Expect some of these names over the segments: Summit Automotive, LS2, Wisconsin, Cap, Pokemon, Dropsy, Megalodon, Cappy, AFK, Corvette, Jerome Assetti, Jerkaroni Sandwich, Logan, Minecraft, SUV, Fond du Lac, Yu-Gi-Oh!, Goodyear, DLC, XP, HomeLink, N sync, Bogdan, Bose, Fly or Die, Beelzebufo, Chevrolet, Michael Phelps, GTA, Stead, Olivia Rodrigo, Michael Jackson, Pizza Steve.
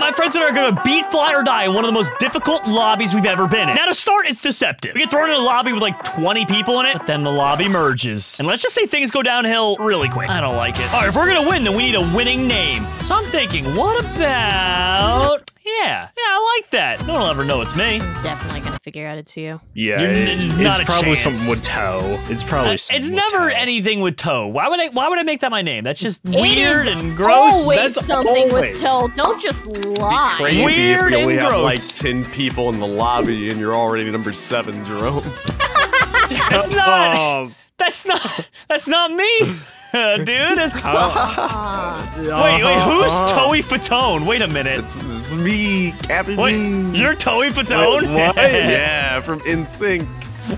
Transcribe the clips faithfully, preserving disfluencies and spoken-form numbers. my friends and I are gonna beat Fly or Die in one of the most difficult lobbies we've ever been in. Now to start, it's deceptive. We get thrown in a lobby with like twenty people in it, but then the lobby merges. And let's just say things go downhill really quick. I don't like it. All right, if we're gonna win, then we need a winning name. So I'm thinking, what about... Yeah, yeah, I like that. No one will ever know it's me. I'm definitely gonna figure out it's you. Yeah, You're, it, it's, not it's probably chance. something with toe. It's probably uh, something It's with never toe. anything with toe. Why would I? Why would I make that my name? That's just it weird and gross. Always That's something always. with toe. Don't just lie. It'd be crazy weird if you only and have gross. like ten people in the lobby and you're already number seven, Jerome. That's not. Um, that's not. That's not me. Uh, dude, it's... Uh, wait, wait, who's Toei Fatone? Wait a minute. It's, it's me, Cappy. Wait, you're Toei Fatone? Wait, what? Yeah, from N sync.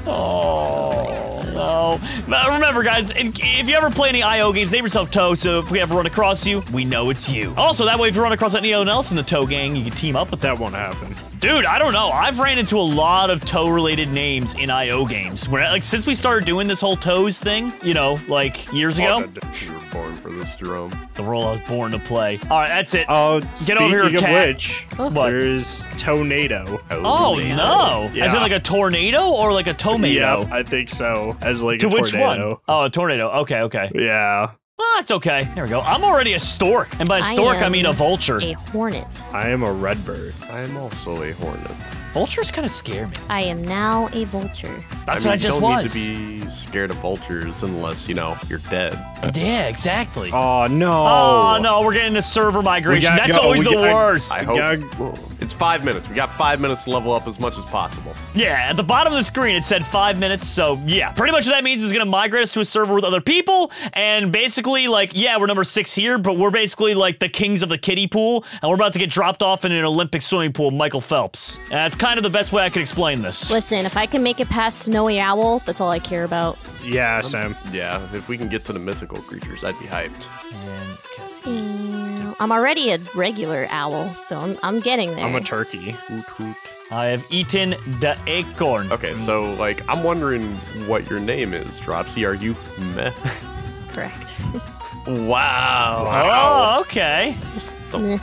Oh, no. Now, remember, guys, if you ever play any I O games, name yourself Toe, so if we ever run across you, we know it's you. Also, that way, if you run across anyone else in the Toe gang, you can team up with them. That won't happen. Dude, I don't know. I've ran into a lot of Toe-related names in I O games. When, like, since we started doing this whole Toes thing, you know, like, years ago. You were born for this, Jerome. It's the role I was born to play. All right, that's it. Oh, uh, Get over here, Cap. which, what? There's Tornado. Oh, no. Yeah. Is it like a tornado or like a tomato? Yeah, I think so. As like to a which tornado. One? Oh, a tornado. Okay, okay. Yeah. Oh, it's okay. There we go. I'm already a stork. And by a stork, I, I mean a vulture. A hornet. I am a redbird. I am also a hornet. Vultures kind of scare me. I am now a vulture. That's I mean, what I just was. You don't need to be scared of vultures unless, you know, you're dead. Yeah, exactly. Oh, no. Oh, no. We're getting a server migration. Gotta, That's gotta, always the gotta, worst. I, I hope. Gotta, it's five minutes. We got five minutes to level up as much as possible. Yeah, at the bottom of the screen, it said five minutes. So, yeah. Pretty much what that means is going to migrate us to a server with other people. And basically, like, yeah, we're number six here, but we're basically, like, the kings of the kiddie pool. And we're about to get dropped off in an Olympic swimming pool, Michael Phelps. And that's kind of the best way I could explain this. Listen, if I can make it past Snowy Owl, that's all I care about. Yeah, um, Sam. Yeah, if we can get to the mythical creatures, I'd be hyped. And yeah. I'm already a regular owl, so I'm, I'm getting there. I'm a turkey. Hoot, hoot. I have eaten the acorn. Okay, so, like, I'm wondering what your name is, Dropsy. Are you meh? Correct. Wow. Wow. Oh, okay. So,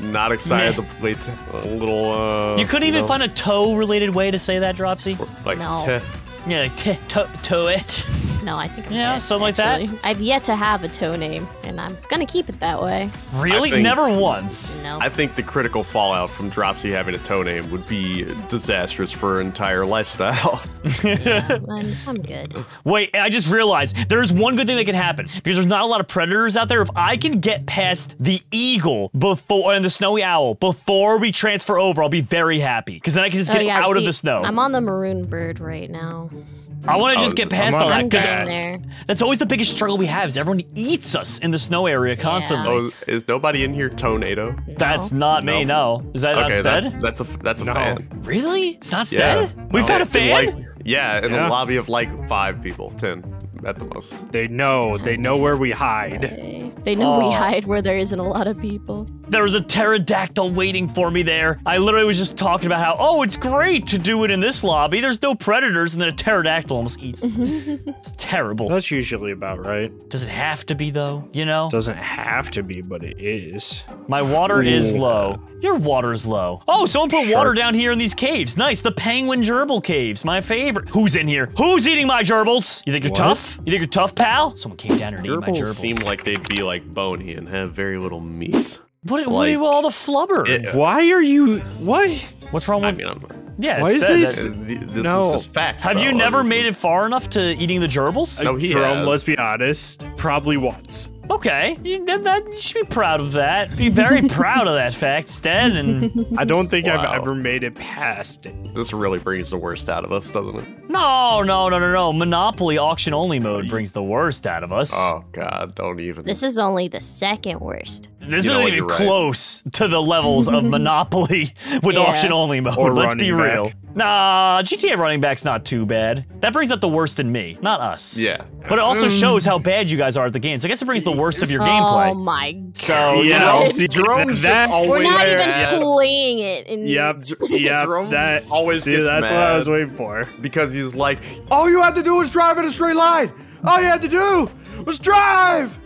not excited Meh. to play t a little, uh... You couldn't even you know. find a toe-related way to say that, Dropsy? Or, like, no. T yeah, like, t to toe it. No, I think I'm Yeah, dead, something actually. like that. I've yet to have a toe name, and I'm gonna keep it that way. Really? Think, Never once? No. I think the critical fallout from Dropsy having a toe name would be disastrous for her entire lifestyle. Yeah, I'm, I'm good. Wait, I just realized there's one good thing that can happen, because there's not a lot of predators out there. If I can get past the eagle before and the snowy owl before we transfer over, I'll be very happy, because then I can just get oh, yeah, out Steve, of the snow. I'm on the maroon bird right now. I want to just get past all that, because that's always the biggest struggle we have, is everyone eats us in the snow area constantly. Yeah. Oh, is nobody in here tornado? No. That's not me, no. no. Is that okay, not Stead? That, that's a, that's a no. fan. Really? It's not Stead? Yeah. We've no. had a fan? In like, yeah, in yeah. a lobby of like five people, ten at the most. They know. They know where we hide. Okay. They know oh. we hide where there isn't a lot of people. There was a pterodactyl waiting for me there. I literally was just talking about how, oh, it's great to do it in this lobby. There's no predators, and then a pterodactyl almost eats me. It's terrible. That's usually about right. Does it have to be, though? You know? Doesn't have to be, but it is. My water Ooh. is low. Your water's low. Oh, someone put Sharp. water down here in these caves. Nice. The penguin gerbil caves. My favorite. Who's in here? Who's eating my gerbils? You think you're what? tough? You think you're tough, pal? Someone came down here and ate my gerbils. Seem like they'd be like Like bony and have very little meat. What? Like, what are you all the flubber? It, why are you? What? What's wrong with? I mean, I'm, yeah. Why is that, this? That, this no. is just facts. Have though, you never obviously. made it far enough to eating the gerbils? No, he has. Let's be honest. Probably once. Okay, you, that, you should be proud of that. Be very proud of that fact, Stead. And I don't think wow. I've ever made it past it. This really brings the worst out of us, doesn't it? No, no, no, no, no. Monopoly auction only mode brings the worst out of us. Oh God, don't even. This is only the second worst. This you isn't even close right. to the levels of Monopoly with yeah. auction only mode. Or Let's be real. Back. Nah, G T A running back's not too bad. That brings out the worst in me, not us. Yeah. But it also shows how bad you guys are at the game, so I guess it brings the worst of your oh gameplay. Oh my God. So, yeah, you know, Jerome's that always We're not even yeah. playing it. In yep, yep, that always See, that's mad. what I was waiting for. Because he's like, all you had to do was drive in a straight line. All you had to do was drive.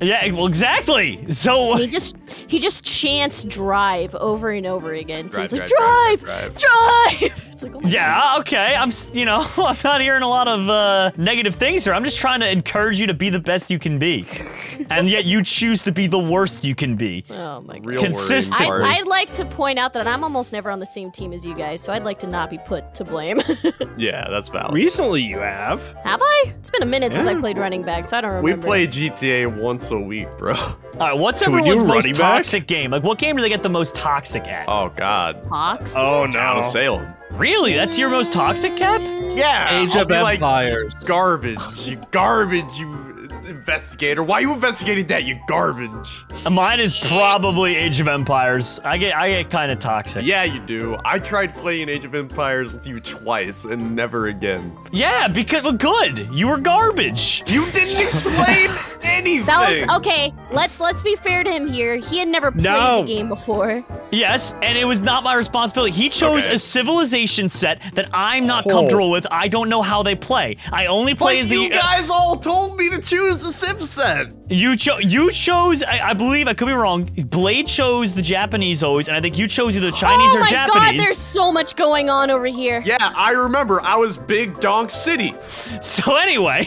Yeah, well, exactly. So he just he just chants "drive" over and over again. So drive, he's like, "Drive, drive, drive." drive. It's like, oh my yeah, God. okay. I'm, you know, I'm not hearing a lot of uh, negative things here. I'm just trying to encourage you to be the best you can be, and yet you choose to be the worst you can be. Oh my God. Real Consistent. I, I'd like to point out that I'm almost never on the same team as you guys, so I'd like to not be put to blame. Yeah, that's valid. Recently, you have. Have I? It's been a minute yeah. since I played running back, so I don't remember. We played G T A once a week, bro. All right, what's Can everyone's do most toxic back? game? Like, what game do they get the most toxic at? Oh, God. Toxic? Oh, no. Salem. Really? That's your most toxic, Cap? Yeah. Age I'll of Empires. Like, garbage. You garbage, you investigator. Why are you investigating that, you garbage? Mine is probably Age of Empires. I get I get kind of toxic. Yeah, you do. I tried playing Age of Empires with you twice and never again. Yeah, because, well, good. You were garbage. You didn't explain anything. That was, okay, let's, let's be fair to him here. He had never played no. the game before. Yes, and it was not my responsibility. He chose okay. a civilization set that I'm not oh. comfortable with. I don't know how they play. I only play but as the- you guys uh, all told me to choose the Civ set. You chose, you chose, I, I believe, I could be wrong, Blade chose the Japanese always, and I think you chose either Chinese oh or Japanese. Oh my god, there's so much going on over here. Yeah, I remember, I was Big Donk City. So anyway,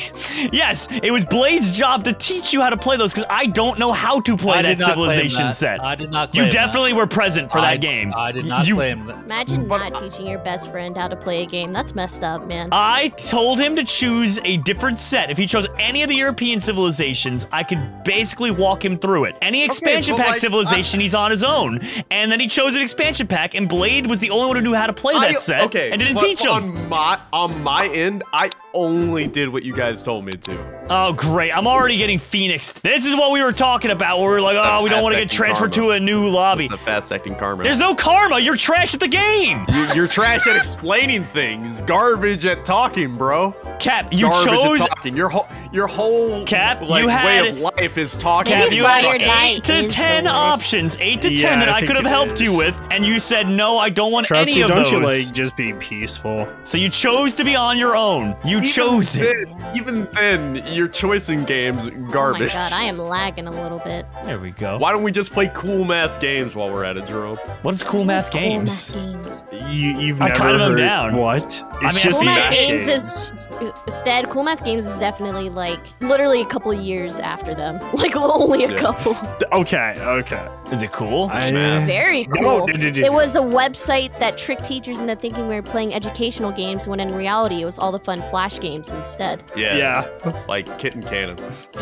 yes, it was Blade's job to teach you how to play those, because I don't know how to play I that civilization that. set. I did not play You definitely that. were present for I, that game. I did not you, play him. Imagine not I, teaching your best friend how to play a game. That's messed up, man. I told him to choose a different set. If he chose any of the European civilizations, I could basically walk him through it. Any expansion okay, pack like, civilization, I, he's on his own. And then he chose an expansion pack, and Blade was the only one who knew how to play I, that set, okay, and didn't but teach him. On my, on my end, I only did what you guys told me to. Oh, great. I'm already getting phoenixed. This is what we were talking about, where we were like, oh, we don't want to get transferred karma. to a new lobby. It's a fast-acting karma. There's no karma. You're trash at the game. You, you're trash at explaining things. Garbage at talking, bro. Cap, you Garbage chose... At talking. Your, ho your whole Cap, like, you had... way of life is talking. Cap, you had eight to ten options. Eight to yeah, ten that I, I could have helped is. you with, and you said, no, I don't want Dropsy, any of don't those. Don't you, like, just be peaceful? So you chose to be on your own. You Even chose then, it. Even then, your choice in games, garbage. Oh my god, I am lagging a little bit. There we go. Why don't we just play cool math games while we're at it, Jerome? What is cool math cool games? Math games. You, you've I never kind of heard down. what? It's I mean, just cool math games, games is Stead. Cool math games is definitely like literally a couple years after them. Like only a yeah. couple. Okay, okay. Is it cool? I, uh, very cool. No, it was a website that tricked teachers into thinking we were playing educational games when in reality it was all the fun flash games instead. Yeah. Yeah. Like Kit and Cannon.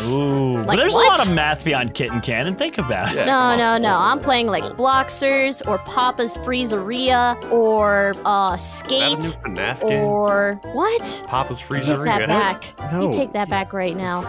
Ooh. Like, well, there's what? a lot of math beyond Kit and Cannon. Think about it. Yeah, no, no, no. I'm playing like Bloxers or Papa's Freezeria or uh, Skate or what? Papa's Freezeria. Take that back. No. You take that back right now.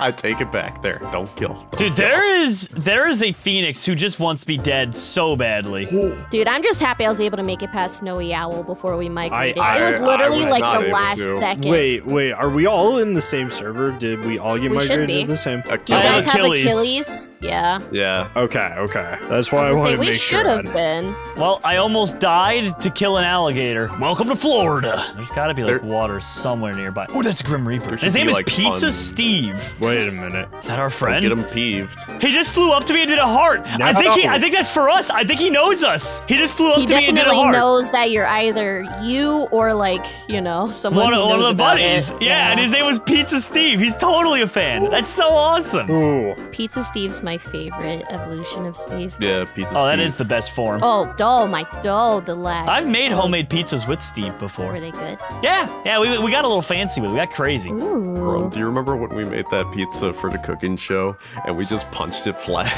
I take it back. There. Don't kill. Don't Dude, kill. there is there is a Phoenix who just wants to be dead so badly. Dude, I'm just happy I was able to make it past Snowy Owl before we migrated. I, I, it was literally I was like the last second. Wait, wait, are we all in the same server? Did we all get we migrated to the same? Achilles. You guys have Achilles. Achilles? Yeah. Yeah. Okay, okay. That's why I, I want to make we sure. We should have been. Well, I almost died to kill an alligator. Welcome to Florida. There's got to be like there, water somewhere nearby. Oh, that's a Grim Reaper. His name is like Pizza fun. Steve. Wait a minute. Is that our friend? Don't get him peeved. He just flew up to me and did a heart. No. I think he. I think that's for us. I think he knows us. He just flew up he to me and did a heart. He definitely knows that you're either you or like, you know, someone. One of, one of the buddies. It, yeah, yeah, and his name was Pizza Steve. He's totally a fan. That's so awesome. Ooh. Pizza Steve's my favorite evolution of Steve. Yeah, Pizza Steve. Oh, that is the best form. Oh, doll, my doll, the lag. I've made oh. homemade pizzas with Steve before. Were they good? Yeah, yeah, we, we got a little fancy with it. We got crazy. Ooh. Jerome, do you remember when we made that pizza for the cooking show and we just punched it flat?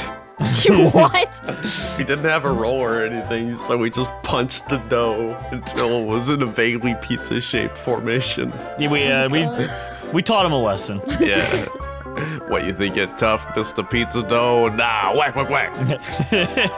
You what? We didn't have a roll or anything, so we just punched the dough until it was in a vaguely pizza-shaped formation. Yeah, we, uh, we, we taught him a lesson. Yeah. What, you think you're tough, Mister Pizza Dough? Nah, whack, whack, whack.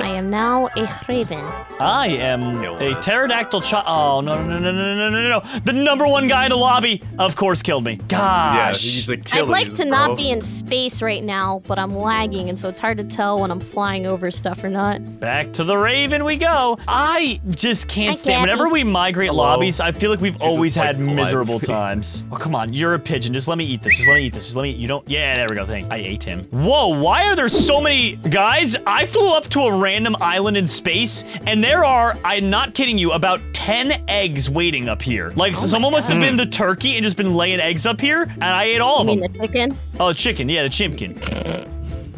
I am now a raven. I am a pterodactyl child. Oh, no, no, no, no, no, no, no. The number one guy in the lobby, of course, killed me. Gosh. Yeah, he's a killer. I'd like to bro. not be in space right now, but I'm lagging, and so it's hard to tell when I'm flying over stuff or not. Back to the raven we go. I just can't I stand. Whenever we migrate Hello. lobbies, I feel like we've you always had miserable times. Oh, come on. You're a pigeon. Just let me eat this. Just let me eat this. Just let me eat. You don't. Yeah. Yeah, there we go. Thank. I ate him. Whoa, why are there so many guys? I flew up to a random island in space, and there are, I'm not kidding you, about ten eggs waiting up here. Like, oh someone must have been the turkey and just been laying eggs up here, and I ate all you of them. You mean the chicken? Oh, chicken. Yeah, the chimkin.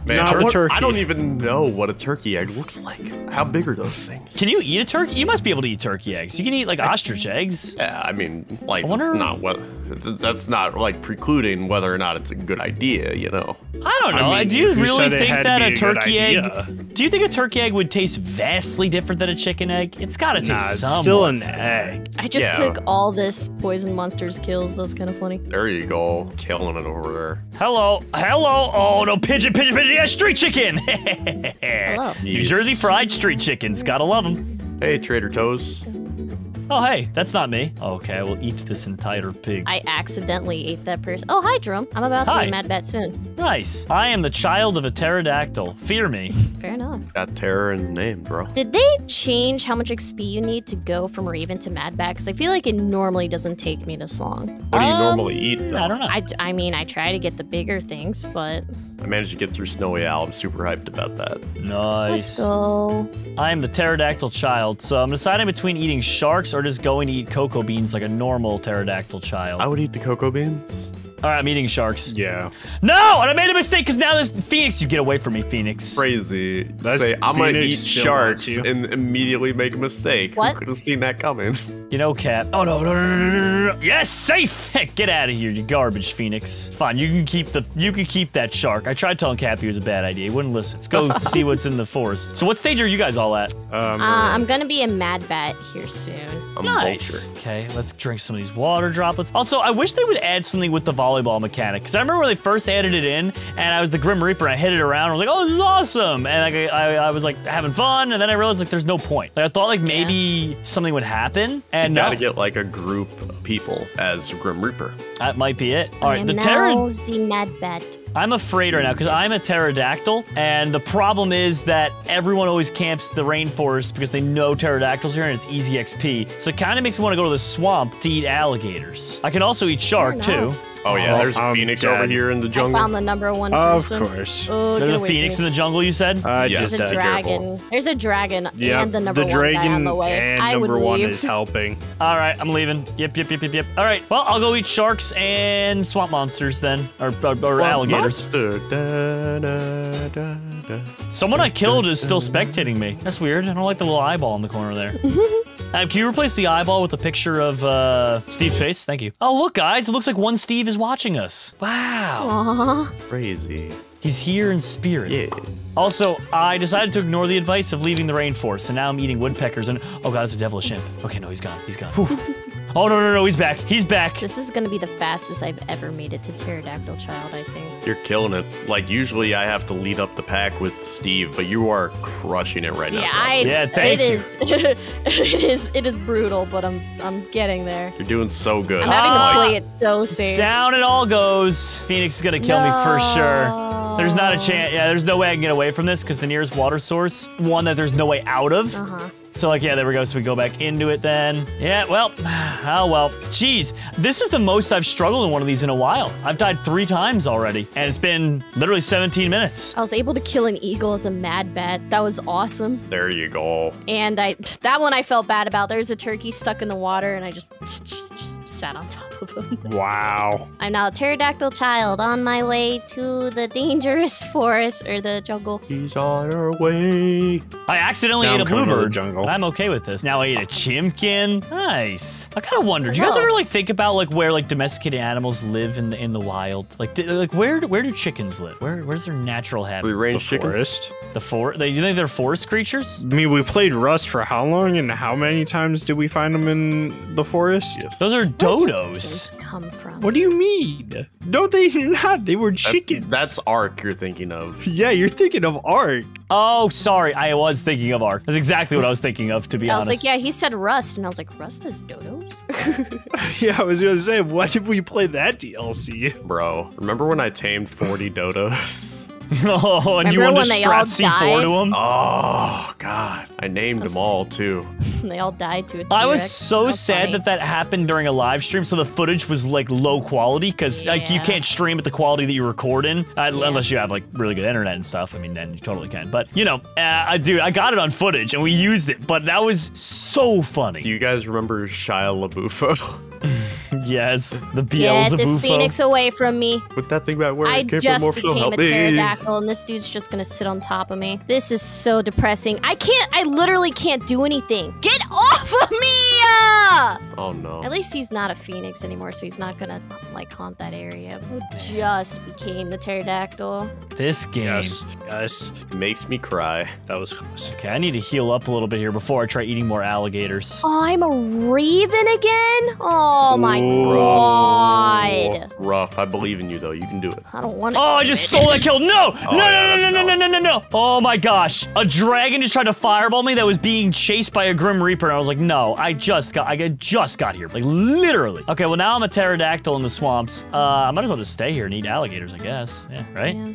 Man, nah, what, turkey. I don't even know what a turkey egg looks like. How big are those things? Can you eat a turkey? You must be able to eat turkey eggs. You can eat like I, ostrich eggs. Yeah, I mean, like I wonder... that's not what. That's not like precluding whether or not it's a good idea, you know. I don't know. I mean, do you really think that a turkey egg? Do you think a turkey egg would taste vastly different than a chicken egg? It's gotta taste nah, it's somewhat. Still an egg. I just yeah. took all this poison monsters kills. That was kind of funny. There you go, killing it over there. Hello, hello. Oh no, pigeon, pigeon, pigeon. Yeah, street chicken! Hello. New Jersey fried street chickens. Gotta love them. Hey, Trader Toes. Oh, hey, that's not me. Okay, I will eat this entire pig. I accidentally ate that person. Oh, hi, Jerome. I'm about hi. to be a mad bat soon. Nice. I am the child of a pterodactyl. Fear me. Fair enough. Got terror in the name, bro. Did they change how much X P you need to go from Raven to mad bat? Because I feel like it normally doesn't take me this long. What do you um, normally eat, though? I don't know. I, I mean, I try to get the bigger things, but... I managed to get through Snowy Owl. I'm super hyped about that. Nice. Let's go. I am the pterodactyl child, so I'm deciding between eating sharks or just going to eat cocoa beans like a normal pterodactyl child. I would eat the cocoa beans. All right, I'm eating sharks. Yeah. No, and I made a mistake because now there's Phoenix. You get away from me, Phoenix. Crazy. That's Say, I'm going to eat sharks and immediately make a mistake. What? You could have seen that coming. You know, Cap. Oh, no, no, no, no, no, no. Yes, safe. Get out of here, you garbage, Phoenix. Fine, you can keep the. You can keep that shark. I tried telling Cap he was a bad idea. He wouldn't listen. Let's go see what's in the forest. So what stage are you guys all at? Um, uh, I'm going to be a mad bat here soon. I'm nice. Vulture. Okay, let's drink some of these water droplets. Also, I wish they would add something with the vol volleyball mechanic, because I remember when they first added it in, and I was the Grim Reaper, and I hit it around, and I was like, oh, this is awesome, and like, I, I, I was like having fun, and then I realized like there's no point. Like I thought like maybe yeah. something would happen, and you gotta no. get like a group of people as Grim Reaper. That might be it. All right, the pterodactyl. I'm afraid right now because I'm a pterodactyl, and the problem is that everyone always camps the rainforest because they know pterodactyls here and it's easy X P. So it kind of makes me want to go to the swamp to eat alligators. I can also eat shark too. Oh yeah, there's a Phoenix over here in the jungle. I found the number one person. Of course. Oh, there's a Phoenix in the jungle, you said? Uh, yes. There's a dragon. There's a dragon and the number one guy on the way. And number one is helping. All right, I'm leaving. Yep, yep, yep, yep, yep. All right, well, I'll go eat sharks and swamp monsters then, or, or, or alligators. Da, da, da, da, Someone I killed is still spectating me. That's weird. I don't like the little eyeball in the corner there. Um, can you replace the eyeball with a picture of uh, Steve's face? Thank you. Oh, look, guys. It looks like one Steve is watching us. Wow. Aww. Crazy. He's here in spirit. Yeah. Also, I decided to ignore the advice of leaving the rainforest, and now I'm eating woodpeckers, and oh, God, it's a devilish imp. Okay, no, he's gone. He's gone. Oh, no, no, no, he's back. He's back. This is going to be the fastest I've ever made it to Pterodactyl Child, I think. You're killing it. Like, usually I have to lead up the pack with Steve, but you are crushing it right yeah, now. I, yeah, thank it you. Is, it, is, it is brutal, but I'm I'm getting there. You're doing so good. I'm having ah, to play it so safe. Down it all goes. Phoenix is going to kill no. me for sure. There's not a chance. Yeah, there's no way I can get away from this because the nearest water source, one that there's no way out of. Uh-huh. So like, yeah, there we go. So we go back into it then. Yeah, well, oh well. Jeez, this is the most I've struggled in one of these in a while. I've died three times already, and it's been literally seventeen minutes. I was able to kill an eagle as a mad bat. That was awesome. There you go. And I, that one I felt bad about. There's a turkey stuck in the water, and I just, just, just sat on top of him. Wow. I'm now a pterodactyl child on my way to the dangerous forest, or the jungle. He's on our way. I accidentally now ate I'm a bluebird. Jungle. I'm okay with this. Now I eat a chimkin. Nice. I kind of wondered. Do you guys ever like think about like where like domesticated animals live in the in the wild? Like do, like where where do chickens live? Where where's their natural habitat? We raised the forest. The forest. Do you think they're forest creatures? I mean, we played Rust for how long and how many times did we find them in the forest? Yes. Those are dodos. Where did those come from? What do you mean? No, they did not. They were chickens. That's, that's Ark you're thinking of. Yeah, you're thinking of Ark. Oh, sorry. I was thinking of Ark. That's exactly what I was thinking. Thinking of, to be honest. I was honest. like, yeah, he said Rust, and I was like, Rust is dodos? Yeah, I was gonna say, why did we play that D L C? Bro, remember when I tamed forty dodos? Oh, and remember you wanted to strap C four to him? Oh, God. I named them all, too. They all died to a T-Rex. I was so That's sad funny. that that happened during a live stream, so the footage was, like, low quality, because, yeah. like, you can't stream at the quality that you record in, uh, yeah. unless you have, like, really good internet and stuff. I mean, then you totally can. But, you know, uh, dude, I got it on footage, and we used it, but that was so funny. Do you guys remember Shia LaBeofo? Yes, the Beelzebufo. Get this phoenix away from me. With that thing about where I just became a pterodactyl, and this dude's just gonna sit on top of me. This is so depressing. I can't, I literally can't do anything. Get off of me! Oh no. At least he's not a phoenix anymore, so he's not gonna, like, haunt that area. Who just became the pterodactyl? This game. Yes. Yes. Makes me cry. That was close. Okay, I need to heal up a little bit here before I try eating more alligators. Oh, I'm a raven again? Oh my god. God. Rough. I believe in you, though. You can do it. I don't want to. Oh, I just stole that kill. No! No, no, no, no, no, no, no, no. Oh, my gosh. A dragon just tried to fireball me that was being chased by a Grim Reaper, and I was like, no, I just got I just got here. Like, literally. Okay, well, now I'm a pterodactyl in the swamps. Uh, I might as well just stay here and eat alligators, I guess. Yeah, right? Yeah.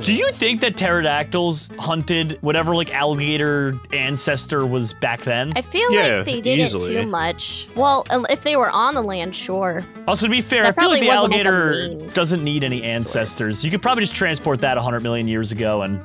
Do you think that pterodactyls hunted whatever, like, alligator ancestor was back then? I feel yeah, like they did easily. it too much. Well, if they were on the land, sure. Also, to be fair, that I feel like the alligator like doesn't need any ancestors. You could probably just transport that one hundred million years ago and...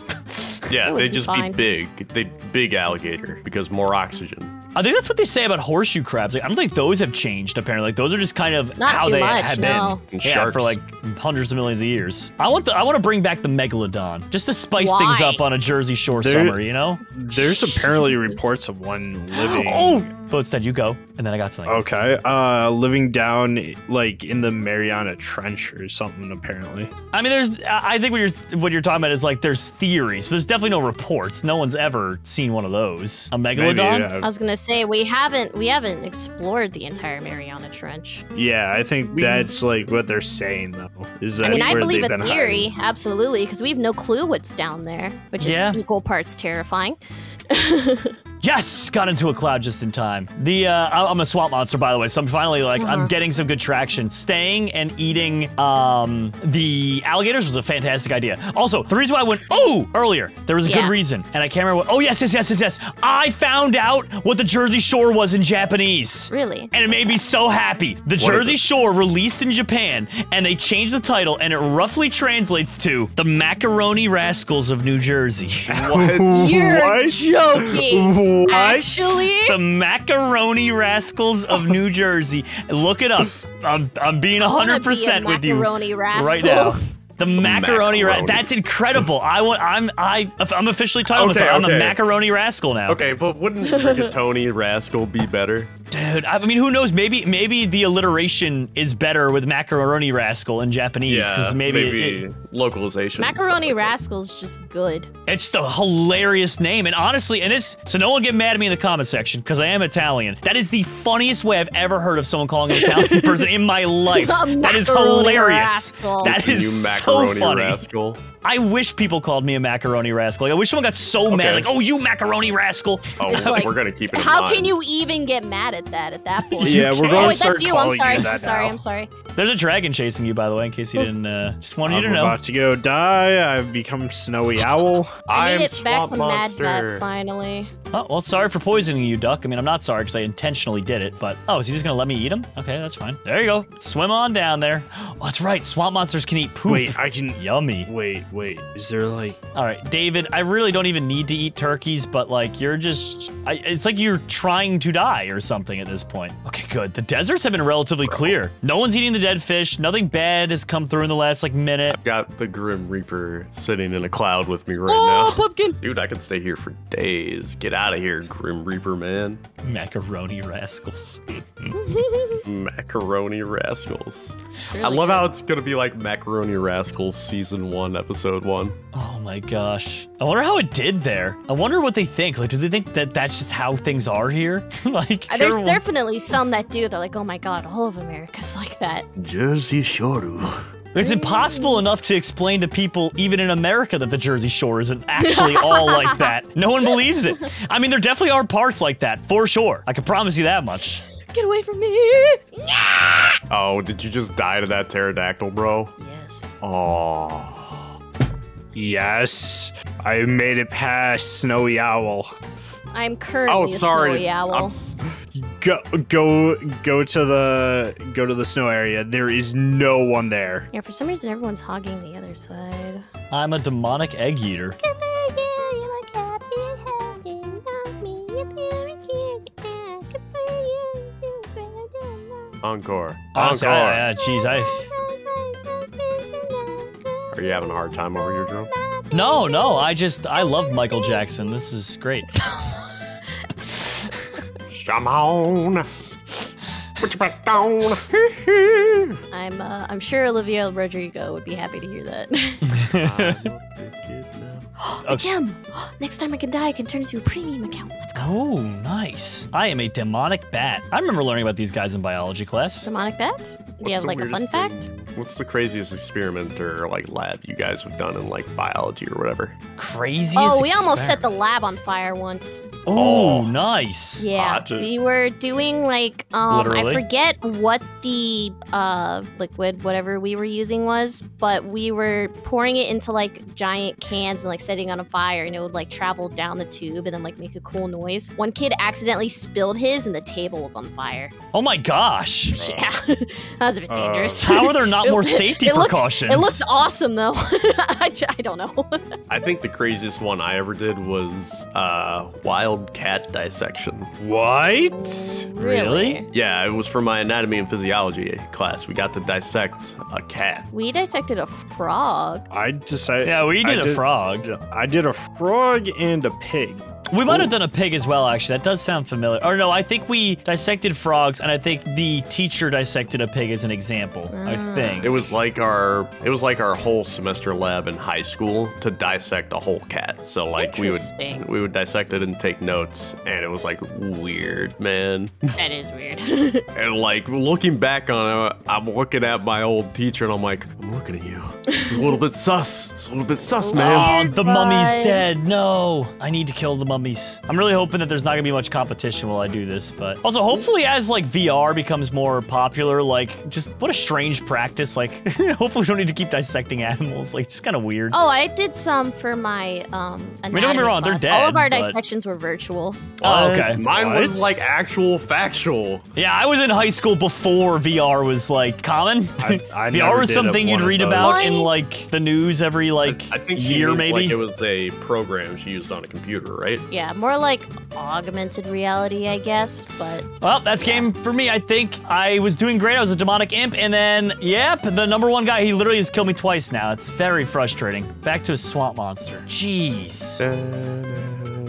yeah, they'd just be, be big. They big alligator because more oxygen. I think that's what they say about horseshoe crabs. Like, I don't think those have changed, apparently. Like, those are just kind of Not how they much, have no. been. And yeah, sharks. For like hundreds of millions of years. I want the, I want to bring back the megalodon, just to spice Why? things up on a Jersey Shore there, summer, you know? There's apparently reports of one living... oh! But instead, you go, and then I got something. Okay, uh, living down, like, in the Mariana Trench or something, apparently. I mean, there's, I think what you're, what you're talking about is, like, there's theories, but there's definitely no reports. No one's ever seen one of those. A megalodon? Maybe, yeah. I was gonna say, we haven't, we haven't explored the entire Mariana Trench. Yeah, I think that's, like, what they're saying, though. Is that I mean, I believe a theory, hiding. absolutely, because we have no clue what's down there, which is yeah. equal parts terrifying. Yes! Got into a cloud just in time. The, uh, I'm a swamp monster, by the way, so I'm finally, like, uh-huh. I'm getting some good traction. Staying and eating, um, the alligators was a fantastic idea. Also, the reason why I went, oh, earlier, there was a yeah. good reason, and I can't remember what, oh, yes, yes, yes, yes, yes, I found out what the Jersey Shore was in Japanese. Really? And it made me so happy. The Jersey Shore released in Japan, and they changed the title, and it roughly translates to the Macaroni Rascals of New Jersey. What? You're what? joking. What? Actually, the Macaroni Rascals of New Jersey. Look it up. I'm I'm being one hundred percent with you right now. The macaroni, macaroni. Ra that's incredible. I want. I'm. I. I'm officially titled. Okay, myself. I'm okay. a macaroni rascal now. Okay, but wouldn't rigatoni rascal be better? Dude, I mean, who knows? Maybe, maybe the alliteration is better with macaroni rascal in Japanese. Yeah, maybe, maybe it, it, localization. Macaroni like rascal's just good. It's the hilarious name, and honestly, and this. So no one get mad at me in the comment section because I am Italian. That is the funniest way I've ever heard of someone calling an Italian person in my life. That is hilarious. Rascal. That is. So Macaroni so funny. Rascal. I wish people called me a macaroni rascal. Like, I wish someone got so okay. mad, like, oh, you macaroni rascal. Oh, like, we're gonna keep it. In how mind. Can you even get mad at that at that point? yeah, we're going oh, to start that's you. I'm sorry. You I'm sorry. Now. I'm sorry. There's a dragon chasing you, by the way, in case you didn't. Uh, just wanted I'm you to know. I'm about to go die. I've become snowy owl. I, I made it back from Mad Butt finally. Oh, well, sorry for poisoning you, duck. I mean, I'm not sorry because I intentionally did it. But oh, is he just gonna let me eat him? Okay, that's fine. There you go. Swim on down there. Oh, that's right. Swamp monsters can eat poop. Wait, I can. Yummy. Wait. Wait, is there like... All right, David, I really don't even need to eat turkeys, but like you're just... I, it's like you're trying to die or something at this point. Okay, good. The deserts have been relatively Bro. clear. No one's eating the dead fish. Nothing bad has come through in the last like minute. I've got the Grim Reaper sitting in a cloud with me right oh, now. Pumpkin. Dude, I can stay here for days. Get out of here, Grim Reaper, man. Macaroni rascals. Macaroni rascals. Really I love good. how it's going to be like Macaroni Rascals season one episode. Episode one. Oh my gosh. I wonder how it did there. I wonder what they think. Like, do they think that that's just how things are here? Like, uh, there's definitely some that do. They're like, oh my god, all of America's like that. Jersey Shore. It's impossible enough to explain to people, even in America, that the Jersey Shore isn't actually all like that. No one believes it. I mean, there definitely are parts like that, for sure. I can promise you that much. Get away from me! Yeah! Oh, did you just die to that pterodactyl, bro? Yes. Oh. Yes, I made it past Snowy Owl. I'm currently oh, sorry. a Snowy Owl. I'm, go, go, go to the go to the snow area. There is no one there. Yeah, for some reason everyone's hogging the other side. I'm a demonic egg eater. Encore. Encore. Yeah, jeez, I. Are you having a hard time over here, Jerome? No, no, I just, I love Michael Jackson. This is great. Shamon. Put your back down. I'm, uh, I'm sure Olivia Rodrigo would be happy to hear that. A gem! Next time I can die, I can turn into a premium account. Let's go. Oh, nice. I am a demonic bat. I remember learning about these guys in biology class. Demonic bats? Do you have like a fun fact? What's the craziest experiment or like lab you guys have done in like biology or whatever? Craziest experiment? Oh, we experiment. almost set the lab on fire once. Oh, oh nice. Yeah, Hot. we were doing like, um, Literally? I forget what the uh, liquid, whatever we were using was, but we were pouring it into like giant cans and like setting on a fire and it would like travel down the tube and then like make a cool noise. One kid accidentally spilled his and the table was on fire. Oh my gosh. Yeah, that was a bit uh, dangerous. How are there not more safety it precautions? Looked, it looked awesome, though. I, I don't know. I think the craziest one I ever did was uh, wild cat dissection. What? Really? Yeah, it was for my anatomy and physiology class. We got to dissect a cat. We dissected a frog. I decided. Yeah, we did I a did, frog. I did a frog and a pig. We might have done a pig as well, actually. That does sound familiar. Or no, I think we dissected frogs, and I think the teacher dissected a pig as an example. Mm. I think it was like our it was like our whole semester lab in high school to dissect a whole cat. So like we would we would dissect it and take notes, and it was like weird, man. That is weird. And like looking back on it, I'm looking at my old teacher, and I'm like, I'm looking at you. This is a little bit sus. It's a little bit sus, man. Oh, the mummy's dead. No, I need to kill the mummy. I'm really hoping that there's not gonna be much competition while I do this, but also hopefully as like V R becomes more popular, like just what a strange practice. Like hopefully we don't need to keep dissecting animals. Like just kind of weird. Oh, I did some for my um. I mean, don't get me wrong, class. They're dead. All of our but... dissections were virtual. Oh, okay. Mine what? was like actual factual. Yeah, I was in high school before V R was like common. I, I V R was something you'd read about what? in like the news every like I, I think she year means, maybe. Like, it was a program she used on a computer, right? Yeah, more like augmented reality, I guess, but... Well, that's yeah. game for me, I think. I was doing great, I was a demonic imp, and then, yep, the number one guy, he literally has killed me twice now. It's very frustrating. Back to a swamp monster. Jeez.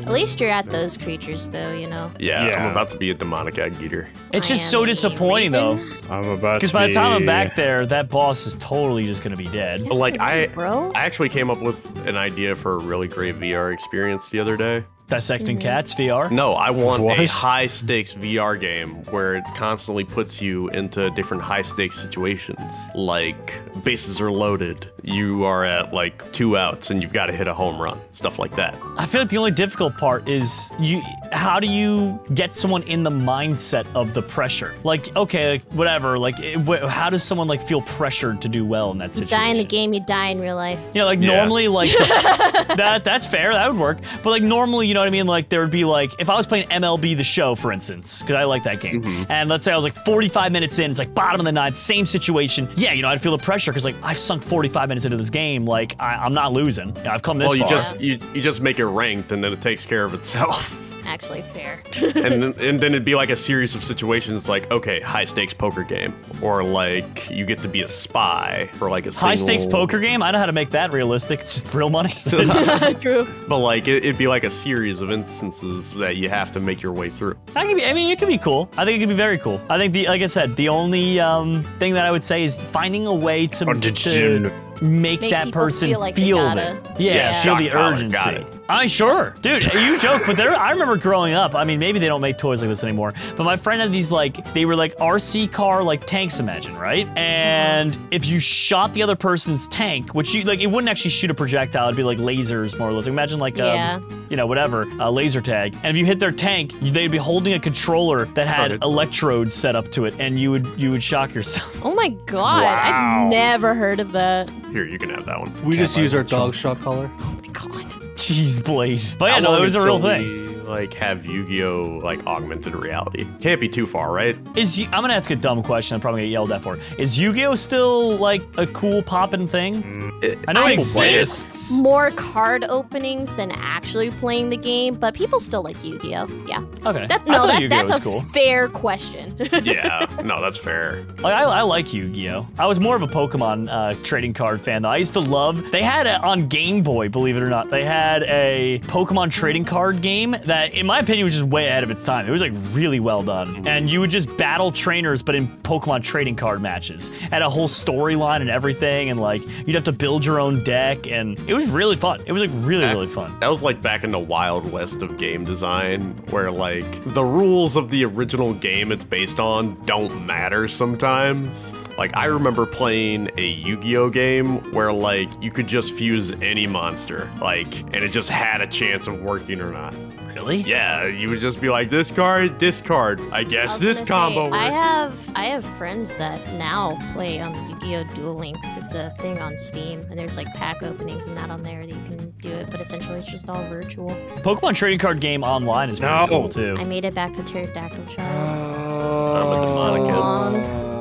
At least you're at those creatures, though, you know? Yeah, yeah. I'm about to be a demonic egg eater. It's just so disappointing, though. I'm about to be... Because by the time I'm back there, that boss is totally just gonna be dead. But like, I, bro? I actually came up with an idea for a really great V R experience the other day. Dissecting mm-hmm. cats, V R? No, I want what? a high-stakes V R game where it constantly puts you into different high-stakes situations. Like, bases are loaded, you are at, like, two outs, and you've got to hit a home run. Stuff like that. I feel like the only difficult part is you. how do you get someone in the mindset of the pressure? Like, okay, like, whatever, like, it, wh how does someone, like, feel pressured to do well in that situation? You die in the game, you die in real life. You know, like, yeah. normally, like, the, that that's fair, that would work, but, like, normally, you You know what I mean? Like, there would be like, if I was playing M L B The Show, for instance, because I like that game, mm-hmm. and let's say I was like forty-five minutes in, it's like bottom of the ninth, same situation. Yeah, you know, I'd feel the pressure because like I've sunk forty-five minutes into this game, like I, I'm not losing. I've come this well, you far. Just, you, you just make it ranked, and then it takes care of itself. Actually fair. and, then, and then it'd be like a series of situations like, okay, high-stakes poker game. Or like, you get to be a spy for like a single... High-stakes poker game? I know how to make that realistic. It's just real money. True. But like, it, it'd be like a series of instances that you have to make your way through. That could be, I mean, it could be cool. I think it could be very cool. I think, the, like I said, the only um, thing that I would say is finding a way to... to make, make that person feel, like feel it. Yeah, yeah, feel the urgency. Got it. I sure, dude. You joke, but there. I remember growing up. I mean, maybe they don't make toys like this anymore. But my friend had these like they were like R C car like tanks. Imagine, right? And if you shot the other person's tank, which you like, it wouldn't actually shoot a projectile. It'd be like lasers, more or less. Like, imagine like um, yeah. you know, whatever, a laser tag. And if you hit their tank, they'd be holding a controller that had Started. electrodes set up to it, and you would you would shock yourself. Oh my god! Wow. I've never heard of that. Here, you can have that one. We Cap just use our dog shot collar. Oh my god. Jeez, Blade. But yeah, no, it was a real thing. Like have Yu-Gi-Oh like augmented reality. Can't be too far, right? Is I'm gonna ask a dumb question. I'm probably gonna get yelled at for. Is Yu-Gi-Oh still like a cool poppin' thing? Mm, it, I know it exists. More card openings than actually playing the game, but people still like Yu-Gi-Oh. Yeah. Okay. That, no, that, that's a cool. fair question. Yeah. No, that's fair. Like I, I like Yu-Gi-Oh. I was more of a Pokemon uh, trading card fan though. I used to love. They had a, on Game Boy, believe it or not. They had a Pokemon trading card game that. That, in my opinion, was just way ahead of its time. It was like really well done. And you would just battle trainers, but in Pokemon trading card matches. Had a whole storyline and everything, and like you'd have to build your own deck, and it was really fun. It was like really, that, really fun. That was like back in the wild west of game design, where like the rules of the original game it's based on don't matter sometimes. Like, I remember playing a Yu-Gi-Oh game where, like, you could just fuse any monster, like, and it just had a chance of working or not. Really? Yeah, you would just be like, this card, this card. I guess I this combo say, works. I have, I have friends that now play on Yu-Gi-Oh! Duel Links. It's a thing on Steam, and there's, like, pack openings and that on there that you can do it, but essentially it's just all virtual. Pokemon trading card game online is pretty no. cool, too. I made it back to Pterodactyl Child. Oh, that's so long.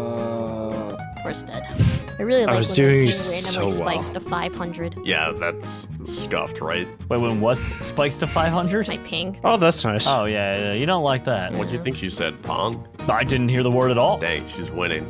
Or Stead. I really like I was doing so well. Spikes to five hundred. Yeah, that's scuffed, right? Wait, when what? Spikes to five hundred? My ping. Oh, that's nice. Oh, yeah, yeah, you don't like that. Mm. What do you think she said, pong? I didn't hear the word at all. Dang, she's winning.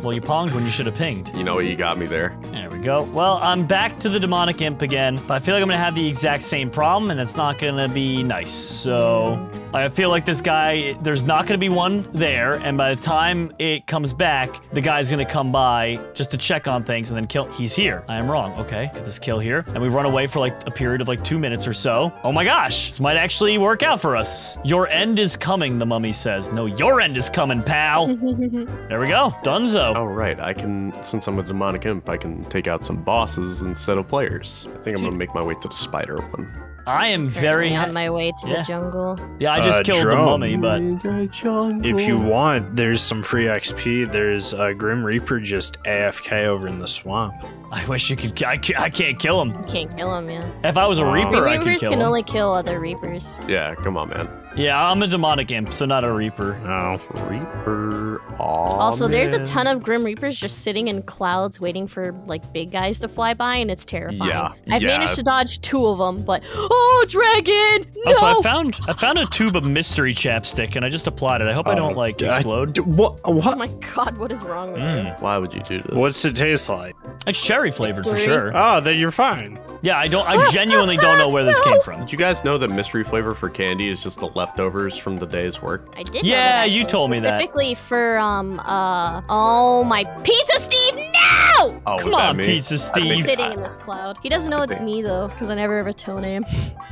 Well, you ponged when you should have pinged. You know what? You got me there. There we go. Well, I'm back to the demonic imp again, but I feel like I'm going to have the exact same problem, and it's not going to be nice. So I feel like this guy, there's not going to be one there, and by the time it comes back, the guy's going to come by just to check on things and then kill. He's here. I am wrong. Okay, get this kill here. And we run away for like a period of like two minutes or so. Oh my gosh, this might actually work out for us. Your end is coming, the mummy says. No, your end is coming, pal. There we go. Dunzo. Oh, right. I can, since I'm a demonic imp, I can take out some bosses instead of players. I think I'm going to make my way to the spider one. I am very on my way to yeah. the jungle. Yeah, I just uh, killed Jerome. the mummy, but the if you want, there's some free X P. There's a Grim Reaper just A F K over in the swamp. I wish you could. I can't, I can't kill him. You can't kill him, yeah. If I was a oh. Reaper, Reapers I could kill him. Reapers can only kill other Reapers. Yeah, come on, man. Yeah, I'm a demonic imp, so not a Reaper. Oh, Reaper. Aw, also, man. There's a ton of Grim Reapers just sitting in clouds waiting for, like, big guys to fly by, and it's terrifying. Yeah, I've yeah. managed to dodge two of them, but... Oh, dragon! No! Also, I found, I found a tube of mystery chapstick, and I just applied it. I hope oh, I don't, like, explode. I, what, what? Oh my god, what is wrong with mm. you? Why would you do this? What's it taste like? It's cherry flavored, it's for sure. Oh, then you're fine. Yeah, I don't. I genuinely don't know where this no. came from. Did you guys know that mystery flavor for candy is just the leftovers from the day's work? I did. Yeah, know that, you told me specifically that. Specifically for um uh oh my Pizza Steve. No! Oh, come on, me? Pizza Steve. He's sitting in this cloud. He doesn't know it's me though, because I never have a toe name.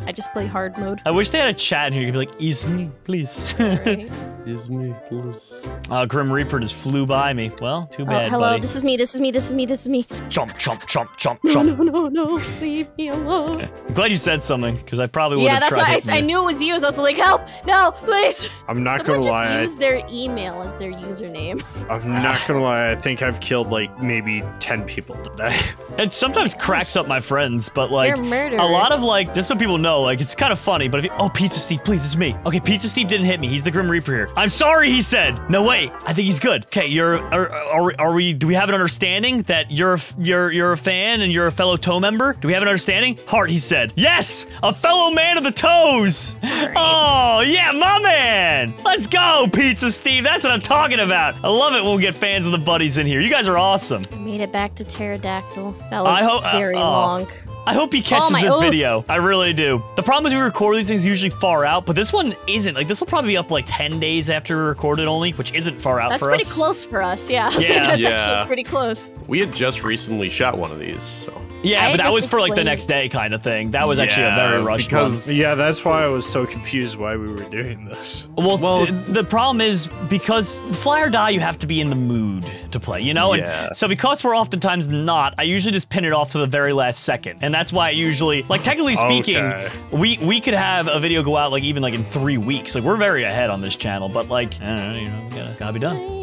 I just play hard mode. I wish they had a chat in here. You could be like, "Is me, please." Right. Is me, please. Uh, Grim Reaper just flew by me. Well, too bad, oh, hello, buddy. This is me. This is me. This is me. This is me. Chomp, chomp, chomp, chomp, chomp. No, no, no, no. Leave me alone. Okay. I'm glad you said something, because I probably would yeah, have tried. Yeah, that's why I, I knew it was you. I was also like, help, no, please. I'm not going to lie. Just use their email as their username. I'm not going to lie. I think I've killed, like, maybe ten people today. It sometimes cracks up my friends, but, like, a lot of, like, just so people know, like, it's kind of funny, but if you, oh, Pizza Steve, please, it's me. Okay, Pizza Steve didn't hit me. He's the Grim Reaper here. I'm sorry, he said. No, wait, I think he's good. Okay, you're, are, are, are we, do we have an understanding that you're, you're, you're a fan and you're a fellow Toe member? Do we have an understanding? Heart, he said. Yes! A fellow man of the toes! Right. Oh, yeah, my man! Let's go, Pizza Steve! That's what I'm talking about! I love it when we get fans of the buddies in here. You guys are awesome. I made it back to Pterodactyl. That was I hope, very uh, oh. long. I hope he catches oh my, this oh. video. I really do. The problem is we record these things usually far out, but this one isn't. Like, this will probably be up like ten days after we recorded only, which isn't far out that's for us. That's pretty close for us, yeah. Yeah. So that's yeah. actually pretty close. We had just recently shot one of these, so... Yeah, I but that was for like the next day kind of thing. That was yeah, actually a very rushed because, one. Yeah, that's why I was so confused why we were doing this. Well, well th the problem is because Fly or Die, you have to be in the mood to play, you know? Yeah. And so because we're oftentimes not, I usually just pin it off to the very last second. And that's why I usually, like technically speaking, okay. we, we could have a video go out like even like in three weeks. Like we're very ahead on this channel, but like, I don't know, you know, gotta, gotta be done.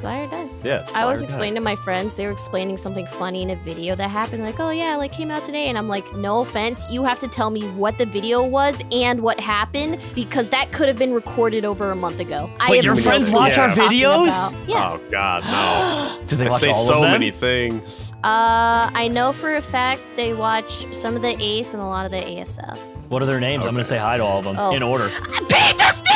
Fly or Die. Yeah, it's Fly I was explaining to my friends, they were explaining something funny in a video that happened, like, oh yeah, like came out today, and I'm like, no offense, you have to tell me what the video was and what happened, because that could have been recorded over a month ago. Wait, I your friends watch yeah. our videos? Yeah. Oh god, no. Did they watch I say all so of them? many things. Uh, I know for a fact they watch some of the Ace and a lot of the A S F. What are their names? Okay. I'm gonna say hi to all of them oh. in order. Pizza Steve!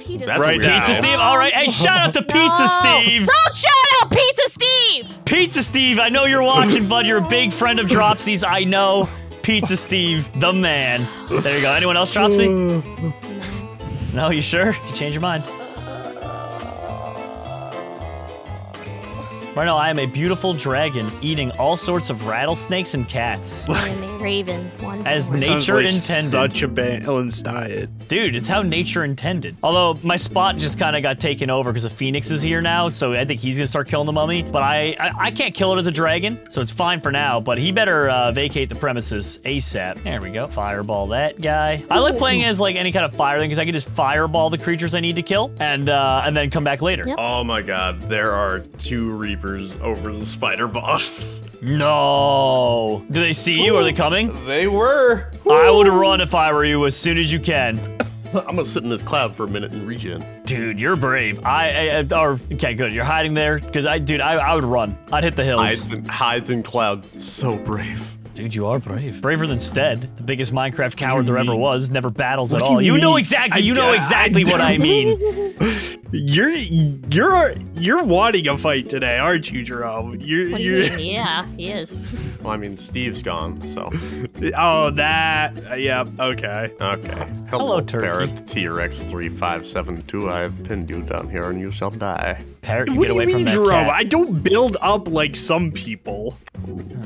He just That's right Pizza Steve? Alright, hey, shout out to no. Pizza Steve! Don't shout out Pizza Steve! Pizza Steve, I know you're watching, bud. You're a big friend of Dropsy's, I know. Pizza Steve, the man. There you go. Anyone else, Dropsy? No, you sure? You change your mind. Right now, I am a beautiful dragon eating all sorts of rattlesnakes and cats. And a raven. One As one. nature like intended. Such a balanced diet. Dude, it's how nature intended. Although, my spot just kind of got taken over because the phoenix is here now, so I think he's going to start killing the mummy. But I, I I can't kill it as a dragon, so it's fine for now. But he better uh, vacate the premises ASAP. There we go. Fireball that guy. I like playing as like any kind of fire thing because I can just fireball the creatures I need to kill and, uh, and then come back later. Yep. Oh my god, there are two reapers over the spider boss. No. Do they see you? Ooh, are they coming? They were. Ooh. I would run if I were you as soon as you can. I'm gonna sit in this cloud for a minute and regen. Dude, you're brave. I, I, I or, okay, good. You're hiding there because I, dude, I, I would run. I'd hit the hills. Hides in, hides in cloud. So brave. Dude, you are brave. Braver than Stead, the biggest Minecraft coward there ever was. Never battles at all. You know exactly. You know exactly what I mean. You're you're you're wanting a fight today, aren't you, Jerome? You're, what do you you're... mean? Yeah, he is. Well, I mean, Steve's gone, so. Oh, that. Uh, yeah. Okay. Okay. Hello, Hello Parrot T-Rex three five seven two. I have pinned you down here, and you shall die. Parrot, you what get away mean, from that Jerome? Cat. I don't build up like some people.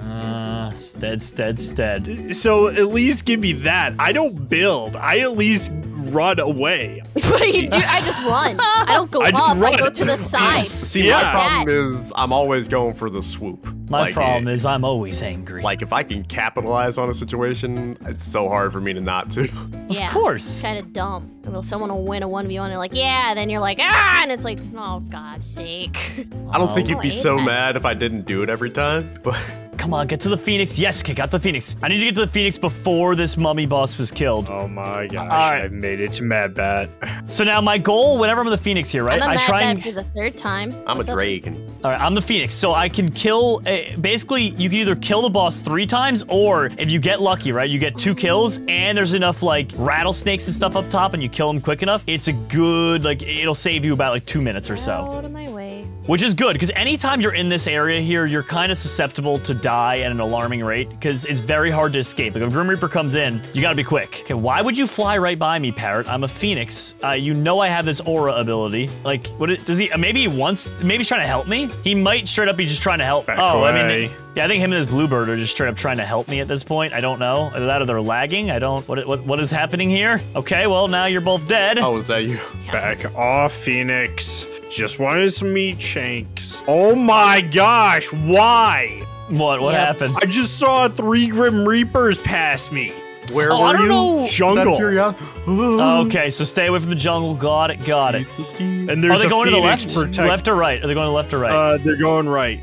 Uh, Stead, Stead, Stead. So at least give me that. I don't build. I at least run away. Dude, I just run. I don't go I up. Run. I go to the side. See, yeah. my problem is I'm always going for the swoop. My like, problem is I'm always angry. Like, if I can capitalize on a situation, it's so hard for me to not to. Yeah, of course. Kind of dumb. Someone will win a one v one and they're like, yeah, and then you're like, ah, and it's like, oh, God's sake. I don't oh, think you'd be so that. mad if I didn't do it every time, but... Come on, get to the Phoenix. Yes, kick out the Phoenix. I need to get to the Phoenix before this mummy boss was killed. Oh my gosh, right. I've made it to Mad Bat. So now my goal, whenever I'm the Phoenix here, right? I'm a Mad I try Bat and... for the third time. I'm What's a dragon. All right, I'm the Phoenix, so I can kill, a... basically, you can either kill the boss three times, or if you get lucky, right, you get two kills, and there's enough, like, rattlesnakes and stuff up top, and you kill them quick enough, it's a good, like, it'll save you about, like, two minutes or so. Out of my way. Which is good, because anytime you're in this area here, you're kind of susceptible to die at an alarming rate, because it's very hard to escape. Like, if Grim Reaper comes in, you gotta be quick. Okay, why would you fly right by me, Parrot? I'm a Phoenix. Uh, you know I have this aura ability. Like, what is, does he, maybe he wants, maybe he's trying to help me? He might straight up be just trying to help. Back oh, away. I mean, yeah, I think him and his bluebird are just straight up trying to help me at this point. I don't know. Either that or they're lagging. I don't, what, what, what is happening here? Okay, well, now you're both dead. Oh, is that you? Back off, Phoenix. Just wanted some meat shanks. Oh my gosh, why? What, what yep. happened? I just saw three Grim Reapers pass me. Where oh, were I don't you? Know. Jungle. Here, yeah. Okay, so stay away from the jungle. Got it, got it. And there's Are they going to the left? Protect left or right? Are they going to left or right? Uh, they're going right.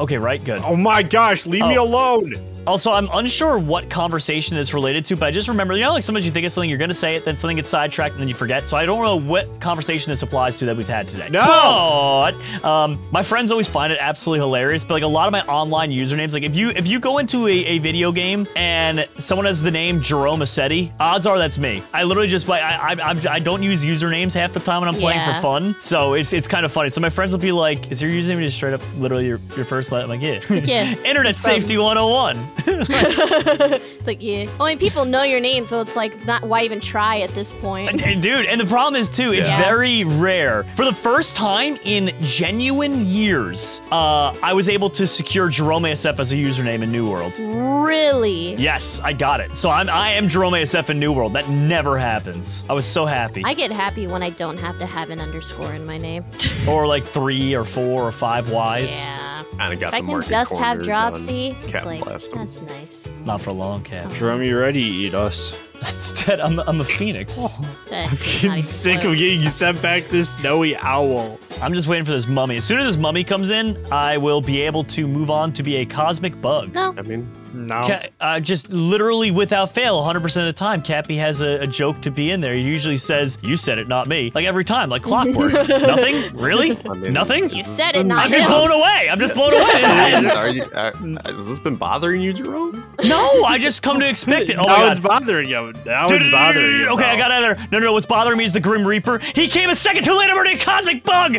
Okay, right, good. Oh my gosh, leave oh. me alone. Also, I'm unsure what conversation it's related to, but I just remember, you know, like sometimes you think of something, you're gonna say it, then something gets sidetracked, and then you forget. So I don't know what conversation this applies to that we've had today. No! But, um, my friends always find it absolutely hilarious, but like a lot of my online usernames, like if you if you go into a, a video game and someone has the name Jerome Assetti, odds are that's me. I literally just, like, I, I, I don't use usernames half the time when I'm playing yeah. for fun, so it's it's kind of funny. So my friends will be like, is your username just straight up literally your, your first letter? I'm like, yeah. yeah. Internet Safety one oh one. It's like, yeah. Well, I mean, people know your name, so it's like, not why even try at this point. Dude, and the problem is, too, it's yeah. very rare. For the first time in genuine years, uh, I was able to secure JeromeASF as a username in New World. Really? Yes, I got it. So I'm, I am JeromeASF in New World. That never happens. I was so happy. I get happy when I don't have to have an underscore in my name. Or like three or four or five Ys. Yeah. I got if the I can just have Dropsy, it's like, that's nice. Not for long, Cap. Oh. Jerome, you ready to eat us? Instead, I'm, I'm a phoenix. I'm getting sick close. of getting sent back this snowy owl. I'm just waiting for this mummy. As soon as this mummy comes in, I will be able to move on to be a cosmic bug. No. I mean, no. Ca uh, just literally without fail, one hundred percent of the time, Cappy has a, a joke to be in there. He usually says, you said it, not me. Like every time, like clockwork. Nothing? Really? I mean, Nothing? You said it, not me. I'm just blown away. I'm just blown away. Are you, are, has this been bothering you, Jerome? No, I just come to expect it. Oh, no, it's bothering you. Now it's bothering you. Okay, I got out of there. No, no, no, what's bothering me is the Grim Reaper. He came a second too late. I'm already a cosmic bug.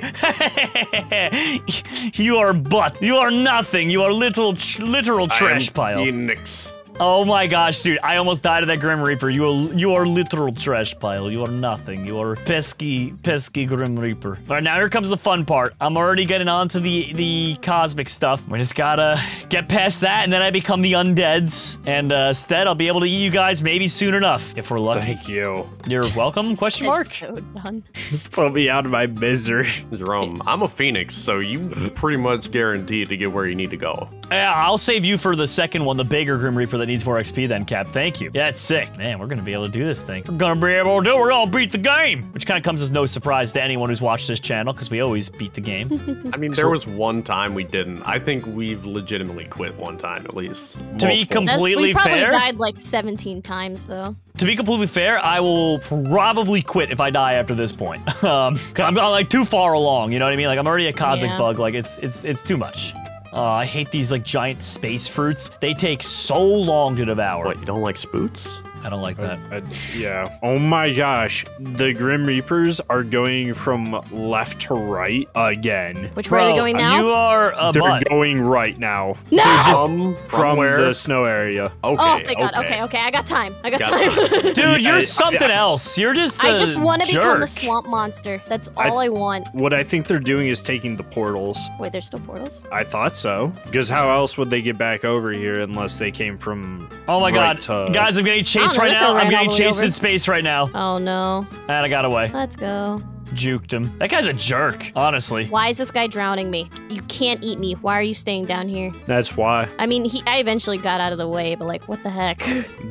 You are butt. You are nothing. You are little, tr literal trash pile. Phoenix. Oh my gosh, dude! I almost died of that Grim Reaper. You are you are literal trash pile. You are nothing. You are pesky, pesky Grim Reaper. All right, now here comes the fun part. I'm already getting onto the the cosmic stuff. We just gotta get past that, and then I become the undeads. And uh, Stead, I'll be able to eat you guys maybe soon enough if we're lucky. Thank you. You're welcome. Question mark. So done. Put me out of my misery. Jerome, I'm a phoenix, so you pretty much guaranteed to get where you need to go. Yeah, I'll save you for the second one, the bigger Grim Reaper. That needs more X P than Cap. Thank you. Yeah, it's sick. Man, we're gonna be able to do this thing. We're gonna be able to do it. We're gonna beat the game. Which kind of comes as no surprise to anyone who's watched this channel, because we always beat the game. I mean, there was one time we didn't. I think we've legitimately quit one time, at least. To be completely fair. We probably died like seventeen times, though. To be completely fair, I will probably quit if I die after this point. um, I'm like too far along, you know what I mean? Like, I'm already a cosmic yeah. bug. Like, it's, it's, it's too much. Uh, I hate these, like, giant space fruits. They take so long to devour. What, you don't like spoots? I don't like that. I, I, yeah. Oh my gosh. The Grim Reapers are going from left to right again. Which Bro, way are they going now? You are a They're butt. going right now. No! From, from the snow area. Okay, oh, thank okay. God. Okay, okay. I got time. I got, got time. time. Dude, you're I, something I, I, else. You're just a I just want to become the swamp monster. That's all I, I want. What I think they're doing is taking the portals. Wait, there's still portals? I thought so. So, because how else would they get back over here unless they came from? Oh my right god, to... guys! I'm getting chased right now. I'm getting chased in space right now. Oh no! And I got away. Let's go. Juked him. That guy's a jerk, honestly. Why is this guy drowning me? You can't eat me. Why are you staying down here? That's why. I mean, he. I eventually got out of the way, but like, what the heck?